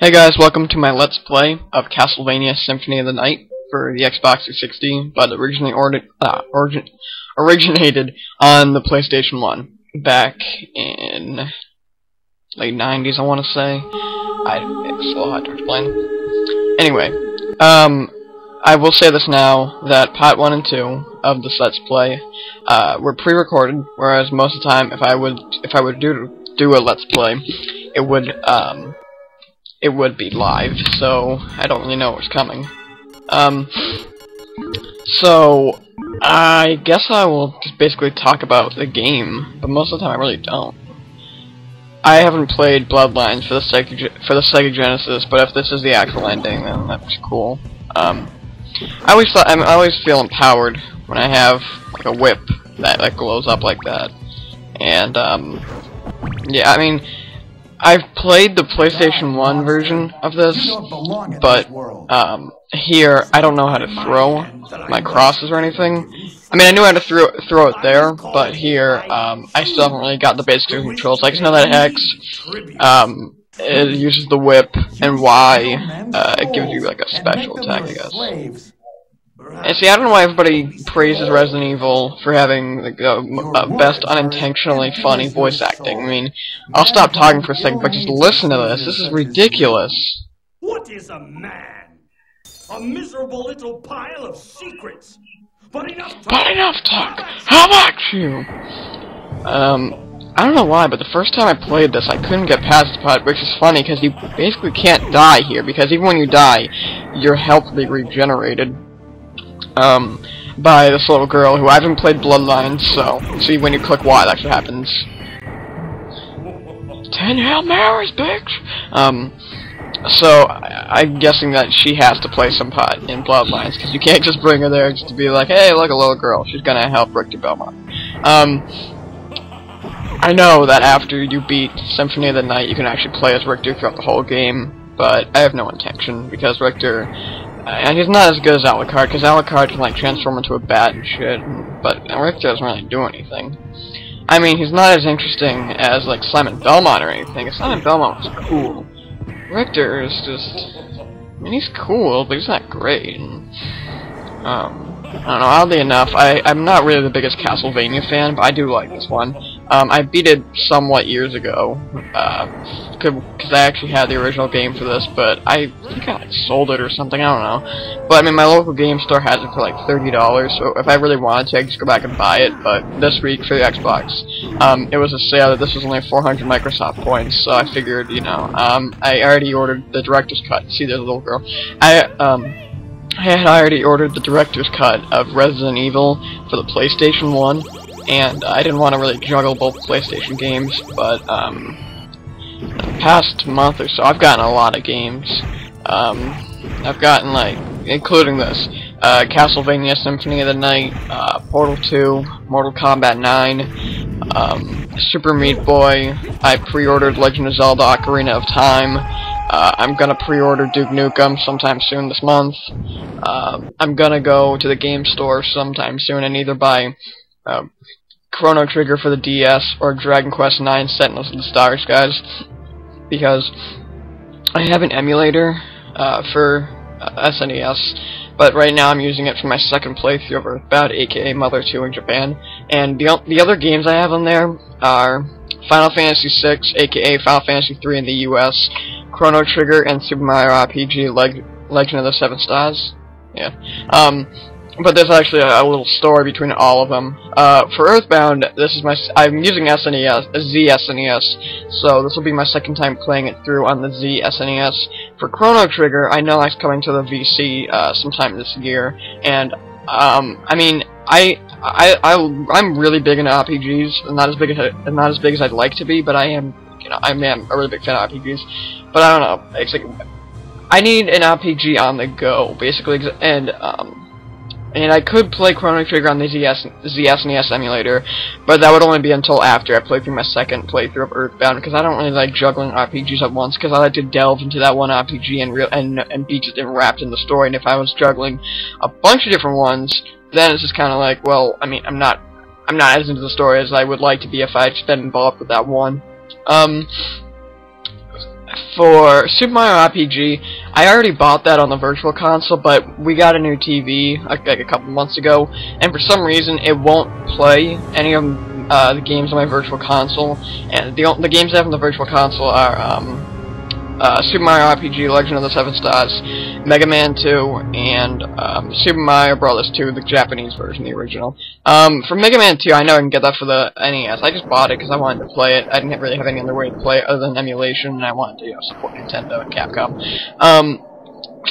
Hey guys, welcome to my Let's Play of Castlevania: Symphony of the Night for the Xbox 360, but originally originated on the PlayStation 1 back in late 90s, I want to say. It's a little hard to explain. Anyway, I will say this now, that Part 1 and 2 of this Let's Play were pre-recorded, whereas most of the time, if I would do a Let's Play, it would be live, so I don't really know what's coming. So I guess I will just basically talk about the game, but most of the time I really don't. I haven't played Bloodlines for the Sega Genesis, but if this is the actual ending, then that's cool. I always feel empowered when I have like a whip that glows up like that, and yeah, I mean, I've played the PlayStation 1 version of this, but here I don't know how to throw my crosses or anything. I mean, I knew how to throw it there, but here I still haven't really got the basic controls. I just know that X it uses the whip, and Y it gives you like a special attack, I guess. And see, I don't know why everybody praises Resident Evil for having the best unintentionally funny voice acting. I mean, I'll stop talking for a second, but just listen to this. This is ridiculous. What is a man? A miserable little pile of secrets. But enough talk. How about you? I don't know why, but the first time I played this, I couldn't get past the part, which is funny because you basically can't die here, because even when you die, your health will be regenerated by this little girl who I haven't played Bloodlines, so see when you click Y that actually happens. 10 Hail Marys, bitch! So I'm guessing that she has to play some part in Bloodlines, because you can't just bring her there just to be like, hey, look, a little girl, she's gonna help Richter Belmont. I know that after you beat Symphony of the Night, you can actually play as Richter throughout the whole game, but I have no intention, because Richter, and he's not as good as Alucard, because Alucard can like transform into a bat and shit, but Richter doesn't really do anything. I mean, he's not as interesting as like Simon Belmont or anything. Simon Belmont was cool. Richter is just, I mean, he's cool, but he's not great. And, I don't know, oddly enough, I'm not really the biggest Castlevania fan, but I do like this one. I beat it somewhat years ago, because I actually had the original game for this, but I think I sold it or something, I don't know. But I mean, my local game store has it for like $30, so if I really wanted to, I could just go back and buy it, but this week for the Xbox, it was a sale that this was only 400 Microsoft points, so I figured, you know, I already ordered the director's cut. See, there's a little girl. I had already ordered the director's cut of Resident Evil for the PlayStation 1, and I didn't want to really juggle both PlayStation games, but in the past month or so, I've gotten a lot of games. I've gotten, like, including this, Castlevania Symphony of the Night, Portal 2, Mortal Kombat 9, Super Meat Boy. I pre-ordered Legend of Zelda: Ocarina of Time. I'm gonna pre-order Duke Nukem sometime soon this month. I'm gonna go to the game store sometime soon and either buy Chrono Trigger for the DS or Dragon Quest 9 Sentinels of the Stars, guys, because I have an emulator for SNES, but right now I'm using it for my second playthrough of Earthbound, aka Mother 2 in Japan, and the other games I have on there are Final Fantasy VI, aka Final Fantasy III in the US, Chrono Trigger, and Super Mario RPG: Legend of the Seven Stars. Yeah. But there's actually a little story between all of them. For Earthbound, this is I'm using ZSNES, so this will be my second time playing it through on the ZSNES. For Chrono Trigger, I know that's coming to the VC sometime this year, and I mean, I'm really big into RPGs, not as big as I'd like to be, but I am, you know, I am a really big fan of RPGs. But I don't know, it's like I need an RPG on the go, basically, and and I could play Chrono Trigger on the ZSNES emulator, but that would only be until after I play through my second playthrough of Earthbound, because I don't really like juggling RPGs at once, because I like to delve into that one RPG and be just wrapped in the story, and if I was juggling a bunch of different ones, then it's just kind of like, well, I mean, I'm not as into the story as I would like to be if I'd been involved with that one. for Super Mario RPG, I already bought that on the Virtual Console, but we got a new TV like a couple months ago, and for some reason it won't play any of the games on my Virtual Console. And the games I have on the Virtual Console are Super Mario RPG: Legend of the Seven Stars, Mega Man 2, and Super Mario Bros. 2, the Japanese version, the original. For Mega Man 2, I know I can get that for the NES. I just bought it because I wanted to play it. I didn't really have any other way to play it other than emulation, and I wanted to, you know, support Nintendo and Capcom.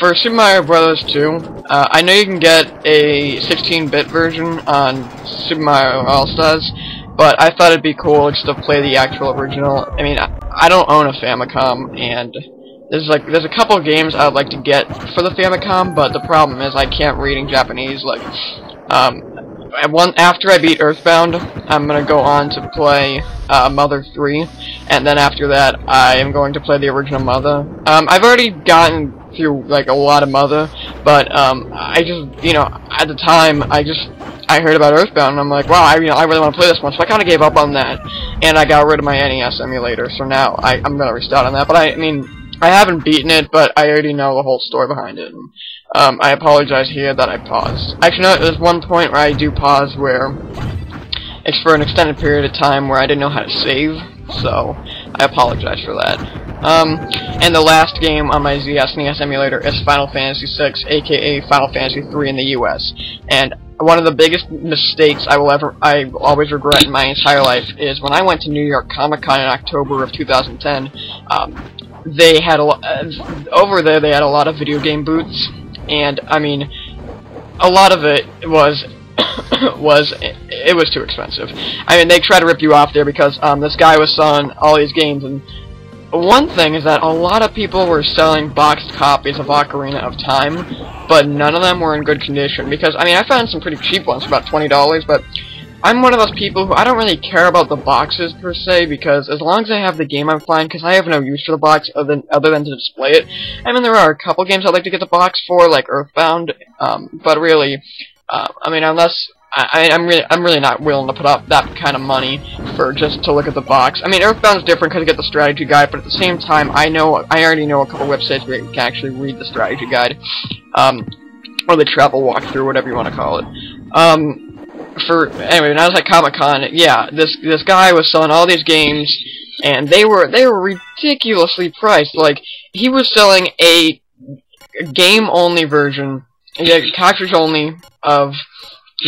For Super Mario Bros. 2, I know you can get a 16-bit version on Super Mario All-Stars, but I thought it'd be cool just to play the actual original. I mean, I don't own a Famicom, and there's a couple of games I'd like to get for the Famicom, but the problem is I can't read in Japanese. Like, after I beat Earthbound, I'm gonna go on to play Mother 3, and then after that, I am going to play the original Mother. I've already gotten through like a lot of Mother, but I just, you know, at the time I heard about Earthbound, and I'm like, wow, I really want to play this one, so I kind of gave up on that, and I got rid of my NES emulator, so now I'm going to restart on that, but I mean, I haven't beaten it, but I already know the whole story behind it, and, I apologize here that I paused. Actually, no, there's one point where I do pause where it's for an extended period of time where I didn't know how to save, so I apologize for that. And the last game on my ZSNES emulator is Final Fantasy VI, aka Final Fantasy III in the US, and one of the biggest mistakes I always regret in my entire life is when I went to New York Comic Con in October of 2010. They had over there. They had a lot of video game booths, and I mean, a lot of it was too expensive. I mean, they try to rip you off there because this guy was selling all these games, and one thing is that a lot of people were selling boxed copies of Ocarina of Time, but none of them were in good condition, because, I mean, I found some pretty cheap ones for about $20, but I'm one of those people who I don't really care about the boxes per se, because as long as I have the game, I'm fine, because I have no use for the box other than to display it. I mean, there are a couple games I'd like to get the box for, like Earthbound, but really, I mean, unless... I'm really not willing to put up that kind of money for just to look at the box. I mean, Earthbound's different because you get the strategy guide, but at the same time, I already know a couple websites where you can actually read the strategy guide, or the travel walkthrough, whatever you want to call it. Anyway, when I was at Comic-Con, yeah, this guy was selling all these games, and they were ridiculously priced. Like, he was selling a game-only version, a cartridge-only of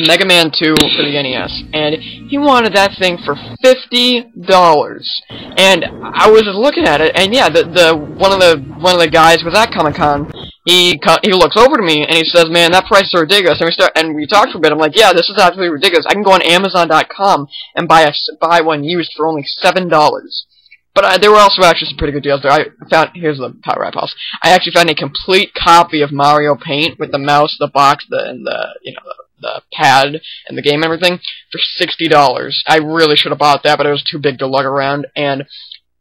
Mega Man 2 for the NES, and he wanted that thing for $50, and I was just looking at it, and yeah, one of the guys was at Comic-Con. He looks over to me and he says, "Man, that price is ridiculous." And we talked for a bit. I'm like, "Yeah, this is absolutely ridiculous. I can go on Amazon.com and buy one used for only $7." But there were also actually some pretty good deals there. Here's the power I pause. I actually found a complete copy of Mario Paint with the mouse, the box, the pad and the game and everything for $60. I really should have bought that, but it was too big to lug around. And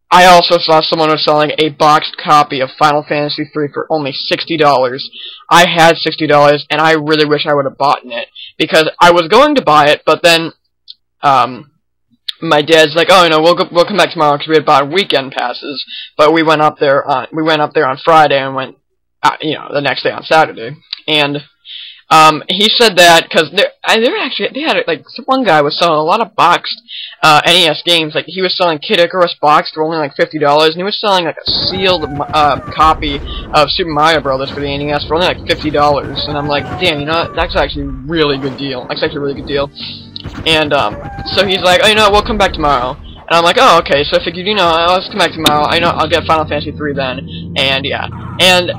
I also saw someone was selling a boxed copy of Final Fantasy III for only $60. I had $60, and I really wish I would have bought it, because I was going to buy it, but then my dad's like, "Oh, you know, we'll come back tomorrow," because we had bought weekend passes. But we went up there on Friday and went, you know, the next day on Saturday, and. He said that because they had, like, one guy was selling a lot of boxed NES games. Like, he was selling Kid Icarus boxed for only like $50, and he was selling like a sealed copy of Super Mario Bros. For the NES for only like $50. And I'm like, damn, you know what? That's actually a really good deal. That's actually a really good deal. And so he's like, "Oh, you know what? We'll come back tomorrow." And I'm like, "Oh, okay." So I figured, you know, let's come back tomorrow. I know I'll get Final Fantasy III then, and yeah. And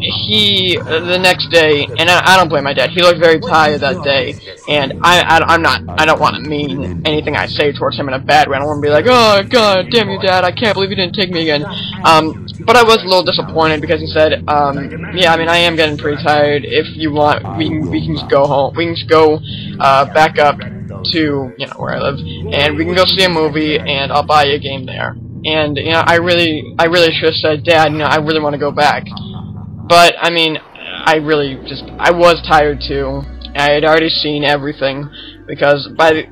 he, the next day, and I don't blame my dad. He looked very tired that day, and I don't want to mean anything I say towards him in a bad way. I don't want to be like, "Oh God, damn you, Dad! I can't believe you didn't take me again." But I was a little disappointed because he said, "Yeah, I mean, I am getting pretty tired. If you want, we can just go home. We can just go back up to, you know, where I live, and we can go see a movie, and I'll buy you a game there." And, you know, I really should have said, "Dad, you know, I really want to go back." But, I mean, I was tired too. I had already seen everything, because by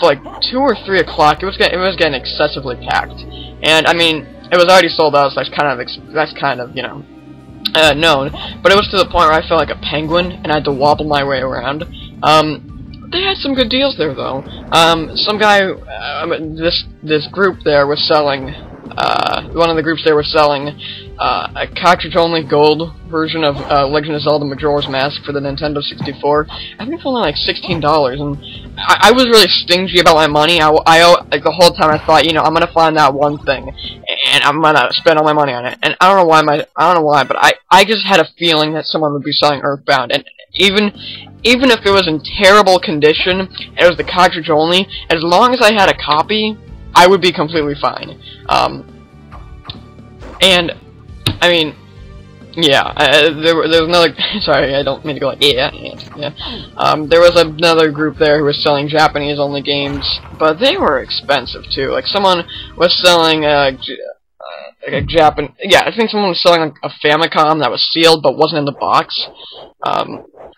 like 2 or 3 o'clock, it was getting excessively packed. And, I mean, It was already sold out, so that's kind of you know, known. But it was to the point where I felt like a penguin and I had to wobble my way around. They had some good deals there, though. Some guy, this group there was selling, one of the groups there was selling a cartridge-only gold version of Legend of Zelda: Majora's Mask for the Nintendo 64. I think it was only like $16, and I was really stingy about my money. Like the whole time I thought, you know, I'm gonna find that one thing, and I'm gonna spend all my money on it. And I don't know why, but I just had a feeling that someone would be selling Earthbound, and even if it was in terrible condition, it was the cartridge only, as long as I had a copy, I would be completely fine. And, I mean, yeah, there was another, sorry, I don't mean to go like, yeah. There was another group there who was selling Japanese-only games, but they were expensive, too. Like, someone was selling, I think someone was selling like a Famicom that was sealed but wasn't in the box.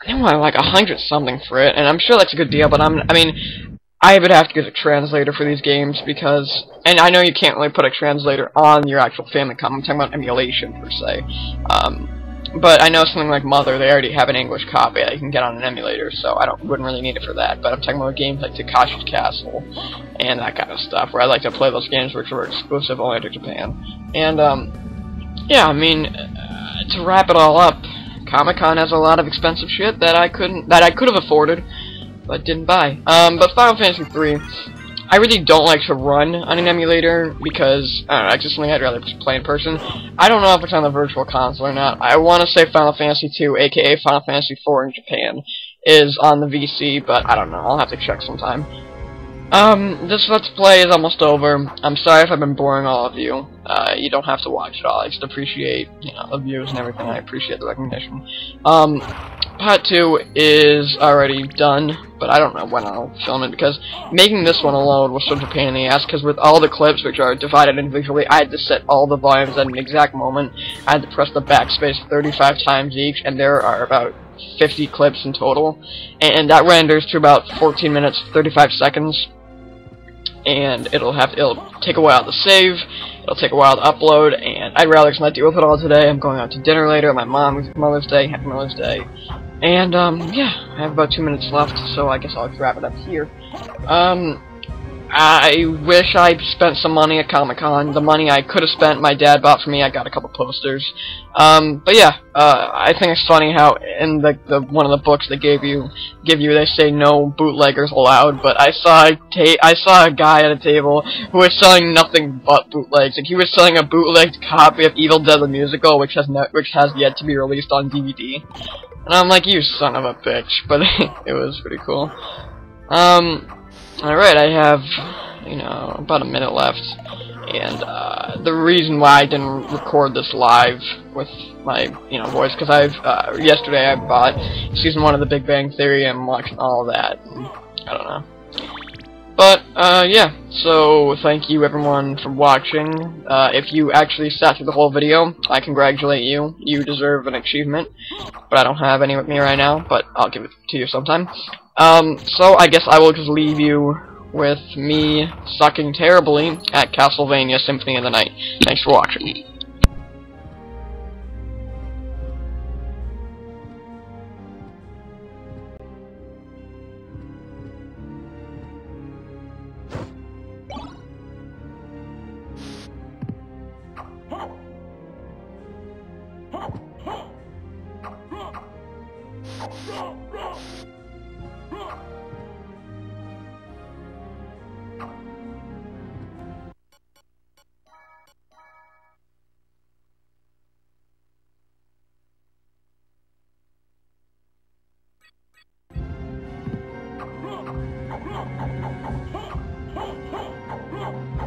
They wanted like 100-something for it, and I'm sure that's a good deal. But I would have to get a translator for these games because, and I know you can't really put a translator on your actual Famicom. I'm talking about emulation per se. But I know something like Mother, they already have an English copy that you can get on an emulator, so I wouldn't really need it for that. But I'm talking about games like Tekashi's Castle and that kind of stuff, where I like to play those games which were exclusive only to Japan. And, yeah, I mean, to wrap it all up, Comic-Con has a lot of expensive shit that I could have afforded, but didn't buy. But Final Fantasy III, I really don't like to run on an emulator because, I don't know, I just think I'd rather play in person. I don't know if it's on the Virtual Console or not. I want to say Final Fantasy II, aka Final Fantasy IV in Japan, is on the VC, but I don't know. I'll have to check sometime. This Let's Play is almost over. I'm sorry if I've been boring all of you. You don't have to watch it all. I just appreciate, you know, the views and everything. I appreciate the recognition. Part 2 is already done, but I don't know when I'll film it, because making this one alone was such a pain in the ass, because with all the clips, which are divided individually, I had to set all the volumes at an exact moment. I had to press the backspace 35 times each, and there are about 50 clips in total, and that renders to about 14 minutes, 35 seconds. And it'll take a while to save, it'll take a while to upload, and I'd rather just not deal with it all today. I'm going out to dinner later, my mom's Mother's Day, happy Mother's Day. And yeah, I have about 2 minutes left, so I guess I'll just wrap it up here. I wish I'd spent some money at Comic-Con. The money I could have spent, my dad bought for me. I got a couple posters. But yeah, I think it's funny how in the one of the books they give you, they say no bootleggers allowed. But I saw a guy at a table who was selling nothing but bootlegs. Like, he was selling a bootlegged copy of Evil Dead the Musical, which has yet to be released on DVD. And I'm like, you son of a bitch. But it was pretty cool. Alright, I have, you know, about a minute left, and the reason why I didn't record this live with my, you know, voice, because yesterday I bought Season 1 of The Big Bang Theory, and I'm watching all that, and I don't know. But, yeah, so thank you everyone for watching. If you actually sat through the whole video, I congratulate you. You deserve an achievement, but I don't have any with me right now, but I'll give it to you sometime. So I guess I will just leave you with me sucking terribly at Castlevania: Symphony of the Night. Thanks for watching. No!